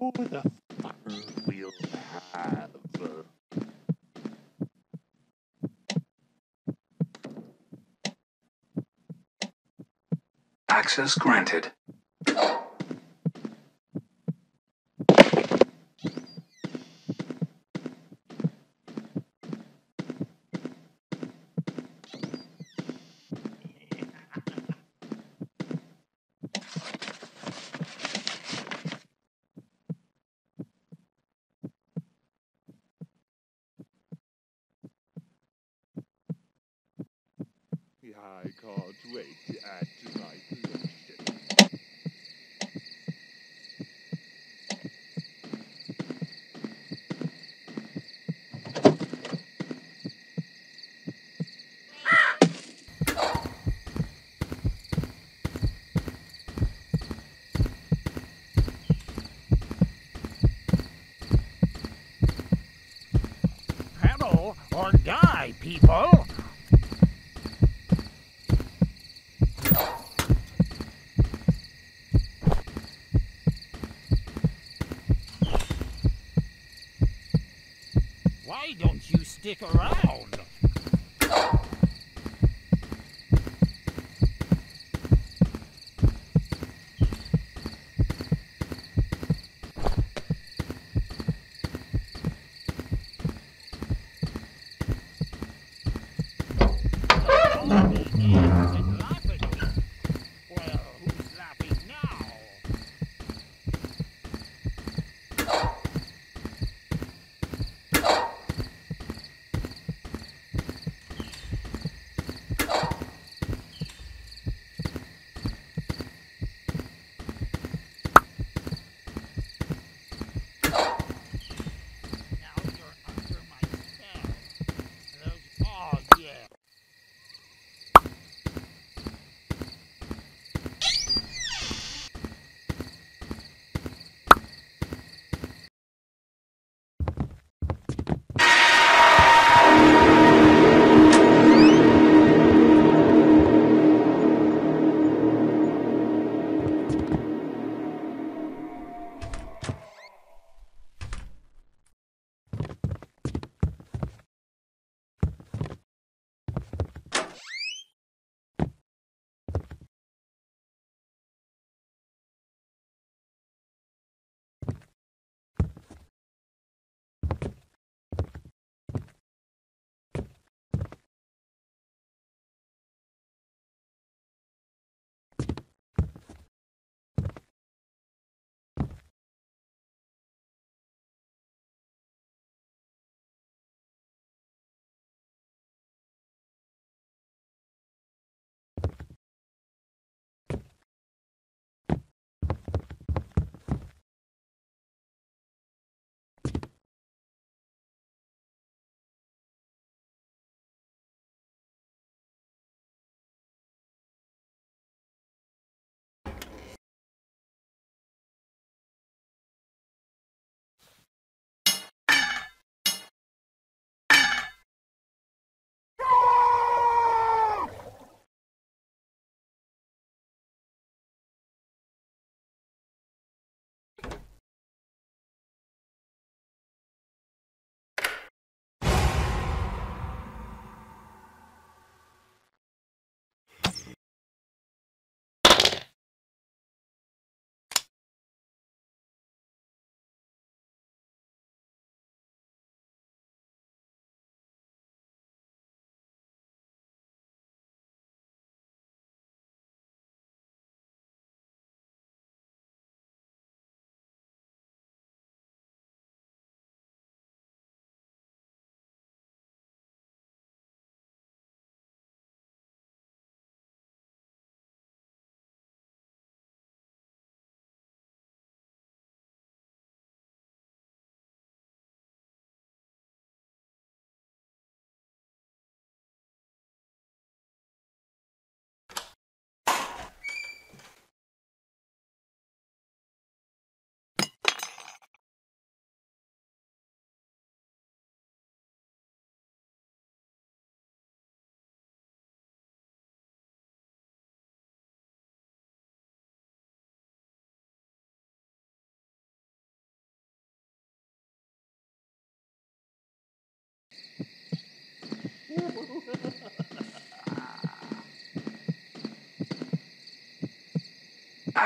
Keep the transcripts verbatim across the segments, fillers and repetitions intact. Who the fuck will have? Access granted. I can't wait to add to my collection. Pedal or die, people! Why don't you stick around?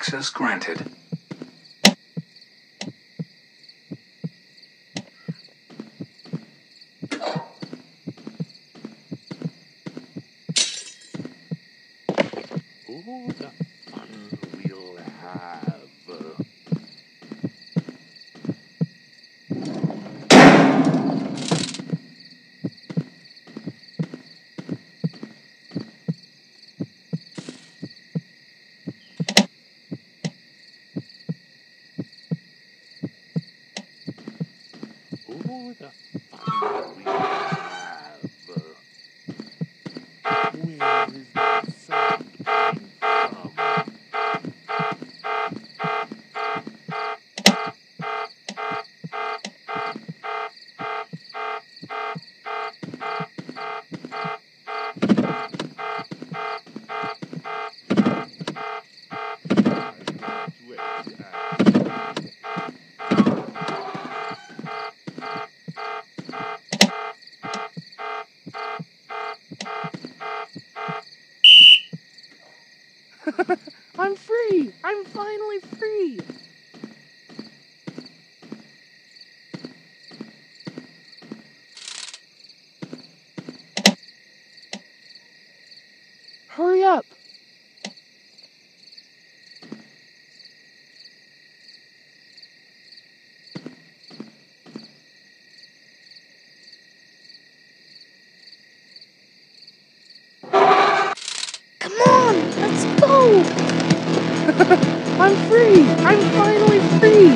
Access granted. I'm free! I'm finally free! Hurry up! I'm free! I'm finally free!